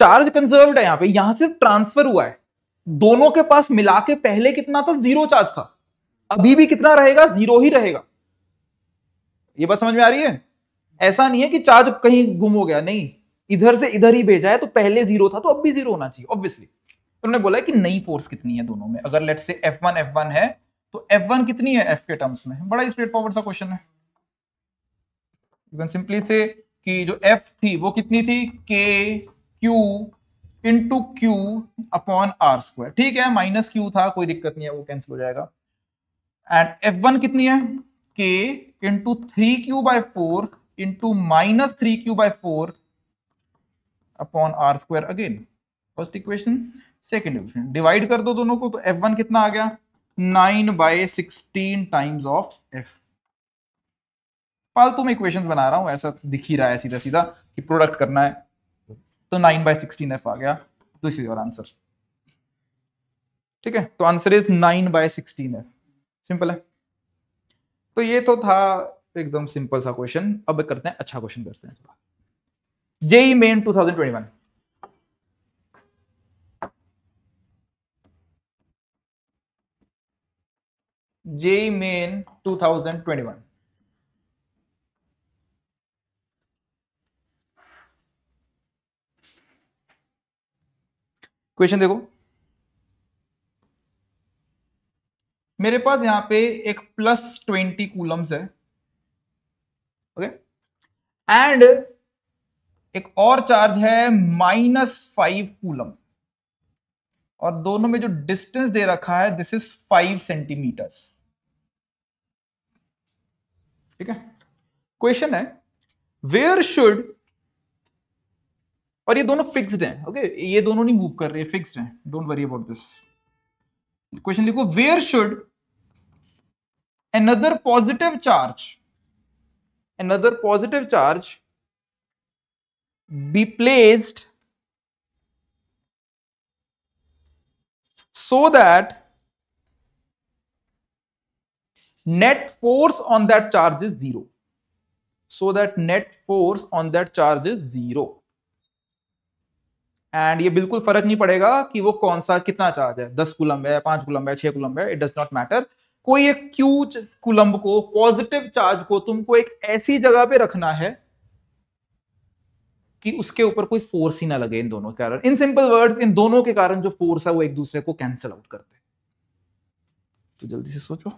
चार्ज कंजर्व्ड है, यहां पे यहां से ट्रांसफर हुआ है, दोनों के पास मिला के पहले कितना था, जीरो चार्ज था, अभी भी कितना रहेगा, जीरो ही रहेगा। ये बात समझ में आ रही है? ऐसा नहीं है कि चार्ज कहीं गुम हो गया, नहीं, इधर से इधर ही भेजा है, तो पहले जीरो था तो अब भी जीरो होना चाहिए ऑब्वियसली। उन्होंने बोला कि नई फोर्स कितनी है दोनों में, अगर let's say F one F one है तो F वन कितनी है F के टर्म्स में। बड़ा स्ट्रेट फॉरवर्ड सा क्वेश्चन है, यू कैन सिंपली से कि जो F थी वो कितनी थी, K Q into Q upon are square. ठीक है, माइनस क्यू था, कोई दिक्कत नहीं है, वो कैंसिल हो जाएगा। एंड F वन कितनी है, K into three Q by four into minus three Q by four upon are square. Again first equation, second equation, divide कर दो दोनों को, तो F वन कितना आ गया, nine by sixteen times of F। फालतू में इक्वेशन बना रहा हूं, ऐसा दिख ही रहा है सीधा सीधा कि प्रोडक्ट करना है, तो नाइन बाई सिक्सटीन एफ आ गया, तो इस इज योर आंसर। ठीक है, तो answer is nine by sixteen F, simple है। तो ये तो था एकदम सिंपल सा क्वेश्चन। अब करते हैं अच्छा क्वेश्चन, करते हैं थोड़ा JEE main two thousand twenty one. JEE main two thousand twenty one, question देखो, मेरे पास यहां पे एक प्लस ट्वेंटी कूलम्स है, ओके, एंड एक और चार्ज है माइनस फाइव कूलम, और दोनों में जो डिस्टेंस दे रखा है दिस इज फाइव सेंटीमीटर्स। ठीक है, क्वेश्चन है वेयर शुड, और ये दोनों फिक्स्ड हैं, ओके, ये दोनों नहीं मूव कर रहे, फिक्स्ड हैं, don't worry about this. Question लिखो, where should another positive charge, another positive charge be placed so that net force on that charge is zero, so that net force on that charge is zero। And ये बिल्कुल फर्क नहीं पड़ेगा कि वो कौन सा कितना चार्ज है, दस कूलम है, पांच कूलम है, छह कूलम है, इट डज नॉट मैटर। कोई एक क्यू कूलम को, पॉजिटिव चार्ज को तुमको एक ऐसी जगह पे रखना है कि उसके ऊपर कोई फोर्स ही ना लगे इन दोनों के कारण। इन सिंपल वर्ड्स, इन दोनों के कारण जो फोर्स है वो एक दूसरे को कैंसिल आउट करते हैं। तो जल्दी से सोचो,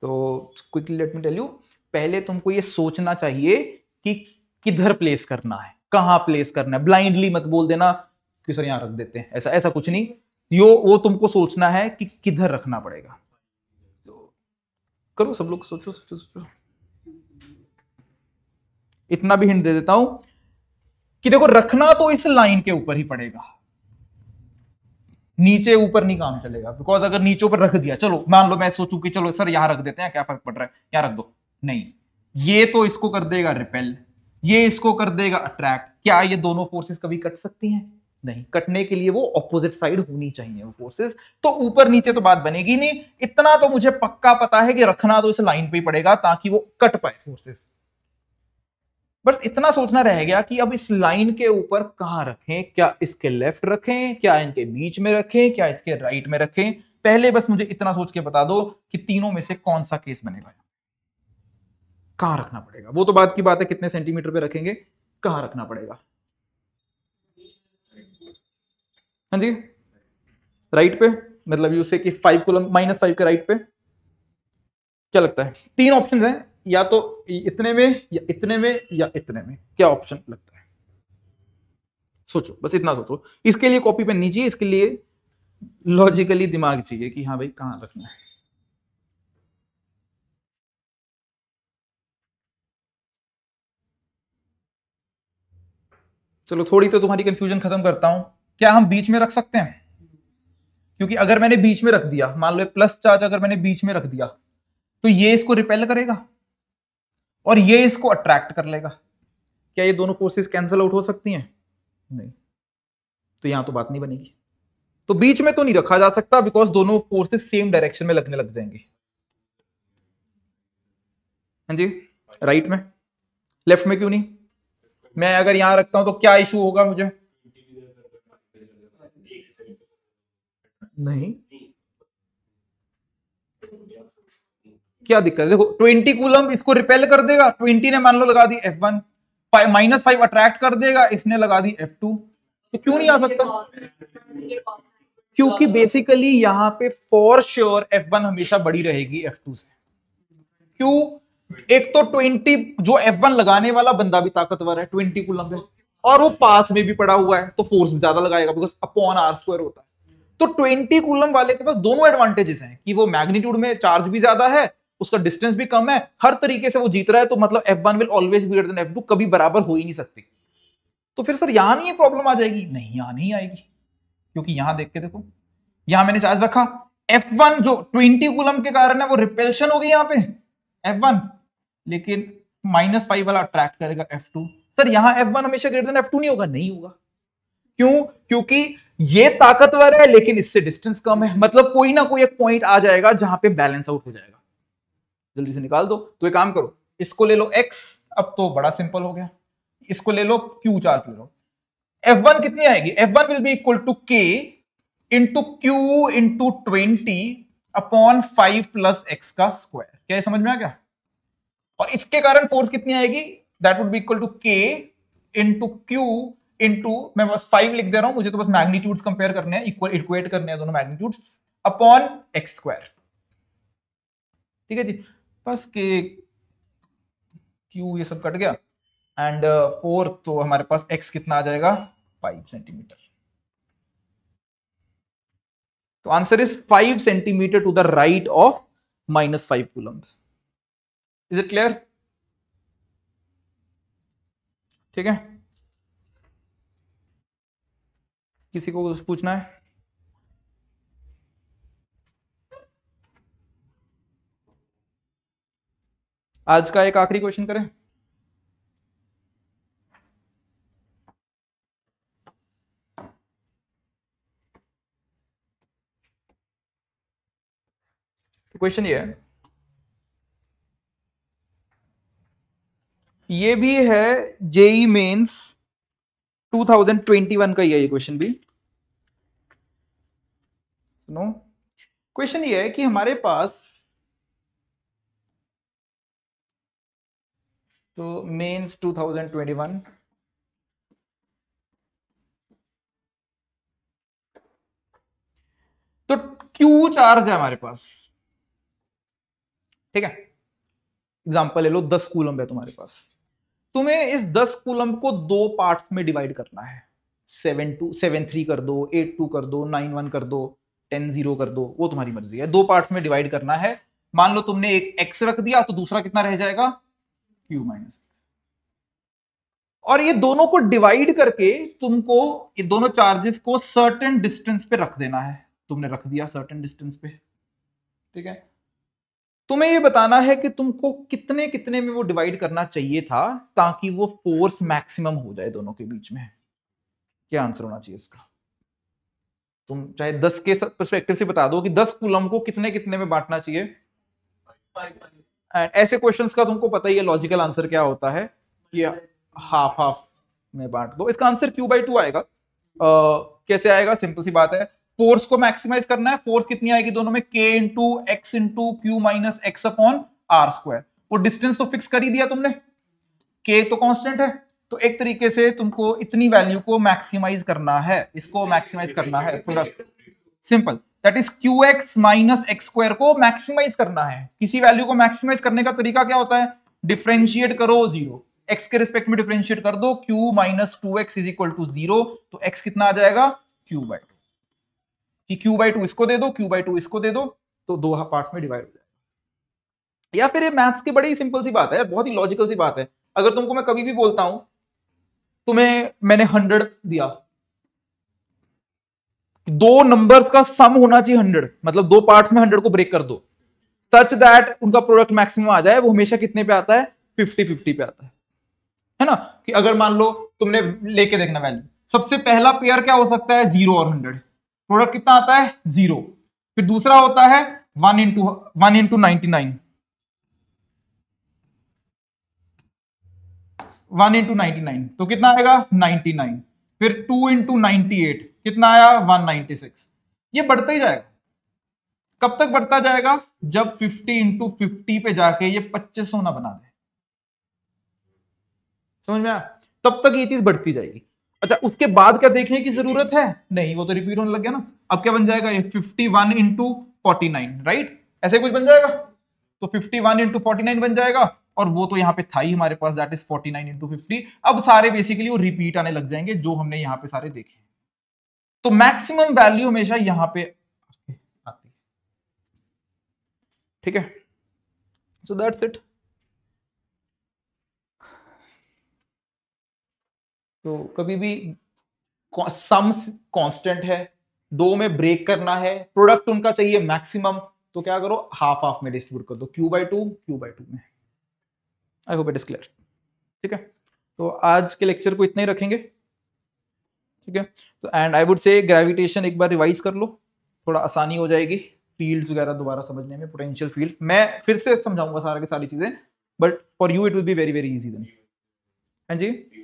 तो quickly let me tell you, पहले तुमको ये सोचना चाहिए कि किधर प्लेस करना है, कहां प्लेस करना है। ब्लाइंडली मत बोल देना कि सर यहां रख देते हैं, ऐसा ऐसा कुछ नहीं, यो वो तुमको सोचना है कि किधर रखना पड़ेगा। तो करो सब लोग, सोचो सोचो सोचो। इतना भी हिंट दे देता हूं कि देखो, रखना तो इस लाइन के ऊपर ही पड़ेगा, नीचे ऊपर नहीं काम चलेगा। बिकॉज अगर नीचे ऊपर रख दिया, चलो मान लो मैं सोचूं कि चलो सर यहां रख देते हैं, क्या फर्क पड़ रहा है, यहां रख दो, नहीं, ये तो इसको कर देगा रिपेल, ये इसको कर देगा अट्रैक्ट। क्या ये दोनों फोर्सेस कभी कट सकती हैं? नहीं, कटने के लिए वो ऑपोजिट साइड होनी चाहिए वो फोर्सेस। तो ऊपर नीचे तो बात बनेगी नहीं, इतना तो मुझे पक्का पता है कि रखना तो इस लाइन पे ही पड़ेगा ताकि वो कट पाए फोर्सेस। बस इतना सोचना रह गया कि अब इस लाइन के ऊपर कहाँ रखें, क्या इसके लेफ्ट रखें, क्या इनके बीच में रखें, क्या इसके राइट में रखें। पहले बस मुझे इतना सोच के बता दो कि तीनों में से कौन सा केस बनेगा, कहाँ रखना पड़ेगा। वो तो बात की बात है, कितने सेंटीमीटर पे रखेंगे, कहाँ रखना पड़ेगा। हाँ जी, राइट पे, मतलब यूं से कि फाइव कूलम माइनस फाइव के राइट पे। क्या लगता है, तीन ऑप्शन है, या तो इतने में, या इतने में, या इतने में, क्या ऑप्शन लगता है? सोचो, बस इतना सोचो। इसके लिए कॉपी पेन नहीं चाहिए, इसके लिए लॉजिकली दिमाग चाहिए कि हाँ भाई कहाँ रखना है। चलो थोड़ी तो तुम्हारी कंफ्यूजन खत्म करता हूं। क्या हम बीच में रख सकते हैं? क्योंकि अगर मैंने बीच में रख दिया, मान लो प्लस चार्ज अगर मैंने बीच में रख दिया, तो ये इसको रिपेल करेगा और ये इसको अट्रैक्ट कर लेगा। क्या ये दोनों कोर्सेज कैंसिल आउट हो सकती हैं? नहीं, तो यहाँ तो बात नहीं बनेगी। तो बीच में तो नहीं रखा जा सकता बिकॉज दोनों फोर्सेस सेम डायरेक्शन में लगने लग जाएंगे। हाँ जी, राइट में, लेफ्ट में क्यों नहीं? मैं अगर यहां रखता हूं तो क्या इशू होगा मुझे? नहीं, क्या दिक्कत है? देखो ट्वेंटी कूलम इसको रिपेल कर देगा, ट्वेंटी ने मान लो लगा दी F one, minus five attract कर देगा, इसने लगा दी एफ टू, तो क्यों नहीं आ सकता? क्योंकि बेसिकली यहाँ पे फॉर श्योर एफ वन हमेशा बड़ी रहेगी एफ टू से। क्यों? एक तो ट्वेंटी जो एफ वन लगाने वाला बंदा भी ताकतवर है, ट्वेंटी कूलम है, और वो पास में भी पड़ा हुआ है, तो फोर्स भी ज्यादा लगाएगा बिकॉज अपॉन आर स्क्वायर होता है। तो ट्वेंटी कूलम वाले के पास दोनों एडवांटेजेस हैं कि वो मैग्नीट्यूड में चार्ज भी ज्यादा है, उसका डिस्टेंस भी कम है, हर तरीके से वो जीत रहा है, तो मतलब F one will always greater than F two, कभी बराबर हो ही नहीं सकती। तो फिर सर यहां नहीं प्रॉब्लम आ जाएगी? नहीं, यहां नहीं आएगी, क्योंकि यहां देख के देखो, यहां मैंने चार्ज रखा एफ वन जो ट्वेंटी कूलम के कारण है वो रिपेल्शन हो गई यहां पे एफ वन, लेकिन माइनस फाइव वाला अट्रैक्ट करेगा एफ टू। सर यहां एफ वन हमेशा ग्रेटर देन एफ टू नहीं होगा? नहीं होगा। क्यों? क्योंकि ये ताकतवर है लेकिन इससे डिस्टेंस कम है, मतलब कोई ना कोई एक पॉइंट आ जाएगा जहां पे बैलेंस आउट हो जाएगा। जल्दी से निकाल दो। तो एक काम करो, इसको ले लो एक्स, अब तो बड़ा सिंपल हो गया, इसको ले लो क्यू चार्ज ले लो, एफ वन कितनी आएगी? F one will be equal to K into Q into twenty upon five plus X का स्क्वायर। क्या ये समझ में आ गया? और इसके कारण फोर्स कितनी आएगी? That would be equal to K into Q into, मैं बस फाइव लिख दे रहा हूं, मुझे तो बस मैग्नीट्यूड्स कंपेयर करने हैं, इक्वल इक्वेट करने हैं दोनों मैग्नीट्यूड्स, अपॉन एक्स स्क्वायर। ठीक है जी, बस के क्यू ये सब कट गया एंड फोर, तो हमारे पास एक्स कितना आ जाएगा? Five centimetre. तो answer is five centimetre to the right of minus five coulomb. Is it clear? ठीक है, किसी को कुछ पूछना है? आज का एक आखिरी क्वेश्चन करें। क्वेश्चन ये है, ये भी है JEE Mains twenty twenty one का, ये क्वेश्चन भी सुनो। क्वेश्चन ये है कि हमारे पास तो मेंस ट्वेंटी ट्वेंटी वन तो क्यू चार्ज है हमारे पास, ठीक है। एग्जाम्पल ले लो, दस कूलम है तुम्हारे पास, तुम्हें इस दस कूलम को दो पार्ट्स में डिवाइड करना है, सेवन टू सेवन थ्री कर दो, एट टू कर दो, नाइन वन कर दो, टेन जीरो कर दो, वो तुम्हारी मर्जी है। दो पार्ट्स में डिवाइड करना है। मान लो तुमने एक एक्स रख दिया तो दूसरा कितना रह जाएगा? Q minus. और ये दोनों को डिवाइड करके तुमको ये दोनों चार्जेस को सर्टेन डिस्टेंस पे रख देना है। तुमने रख दिया सर्टेन डिस्टेंस पे, ठीक है। तुम्हें ये बताना है कि तुमको कितने कितने में वो डिवाइड करना चाहिए था ताकि वो फोर्स मैक्सिमम हो जाए दोनों के बीच में। क्या आंसर होना चाहिए इसका? तुम चाहे दस के पर्सपेक्टिव से बता दो कि दस कूलम को कितने कितने में बांटना चाहिए। एंड ऐसे क्वेश्चंस का तुमको पता ही है लॉजिकल आंसर क्या होता है कि हाफ हाफ में बांट दो। इसका आंसर क्यू बाई टू आएगा। आ, कैसे आएगा? सिंपल सी बात है, फोर्स को मैक्सिमाइज करना है। फोर्स कितनी आएगी दोनों में? K into x into Q minus x upon are square. वो डिस्टेंस तो फिक्स कर ही दिया तुमने, के तो कांस्टेंट है, तो एक तरीके से तुमको इतनी वैल्यू को मैक्सिमाइज करना है, इसको मैक्सिमाइज करना है product, simple. That is Q X minus x square को मैक्सिमाइज करना है। किसी वैल्यू को मैक्सिमाइज करने का तरीका क्या होता है? डिफ्रेंशिएट करो जीरो, एक्स के रिस्पेक्ट में डिफ्रेंशिएट कर दो, Q minus two X is equal to zero, तो एक्स कितना आ जाएगा? Q by two. Q by two इसको दे दो, क्यू बाई टू इसको दे दो, तो दो पार्ट्स में डिवाइड हो जाएगा। या फिर ये मैथ्स की बड़ी सिंपल सी बात है, बहुत ही लॉजिकल सी बात है। अगर तुमको मैं कभी भी बोलता हूं, तुम्हें मैंने हंड्रेड दिया, दो नंबर्स का सम होना चाहिए हंड्रेड, मतलब दो पार्ट्स में हंड्रेड को ब्रेक कर दो सच दैट उनका प्रोडक्ट मैक्सिमम आ जाए। वो हमेशा कितने पे आता है? फिफ्टी फिफ्टी पे आता है। है ना, कि अगर मान लो तुमने लेके देखना वैल्यू, सबसे पहला पेयर क्या हो सकता है, जीरो और हंड्रेड, प्रोडक्ट कितना आता है जीरो। फिर दूसरा होता है one into one into ninety nine one into ninety nine तो कितना आएगा नाइनटी नाइन। फिर टू इंटू नाइनटी एट कितना आया वन नाइनटी सिक्स। ये बढ़ता ही जाएगा, कब तक बढ़ता जाएगा, जब फिफ्टी इंटू फिफ्टी पे जाके ये पच्चीस सौ ना बना दे, समझ में आया, तब तक ये चीज बढ़ती जाएगी। अच्छा, उसके बाद क्या देखने की जरूरत है, नहीं, वो तो रिपीट होने लग गया ना। अब क्या बन जाएगा ये fifty one into forty nine, right, ऐसे कुछ बन जाएगा, तो fifty one into forty nine बन जाएगा, और वो तो यहाँ पे था ही हमारे पास, that is forty nine into fifty. अब सारे बेसिकली वो रिपीट आने लग जाएंगे जो हमने यहाँ पे सारे देखे, तो मैक्सिमम वैल्यू हमेशा यहाँ पे आती है, ठीक है। So that's it. तो कभी भी सम्स कांस्टेंट है, दो में ब्रेक करना है, प्रोडक्ट उनका चाहिए मैक्सिमम, तो क्या करो, हाफ हाफ में डिस्ट्रीब्यूट कर दो, Q by two Q by two में। I hope it is clear, ठीक है। तो आज के लेक्चर को इतना ही रखेंगे, ठीक है। तो and I would say gravitation एक बार रिवाइज कर लो, थोड़ा आसानी हो जाएगी फील्ड्स वगैरह दोबारा समझने में, पोटेंशियल फील्ड मैं फिर से समझाऊंगा सारा के सारी चीजें, but for you it will be very very easy then. हाँ जी।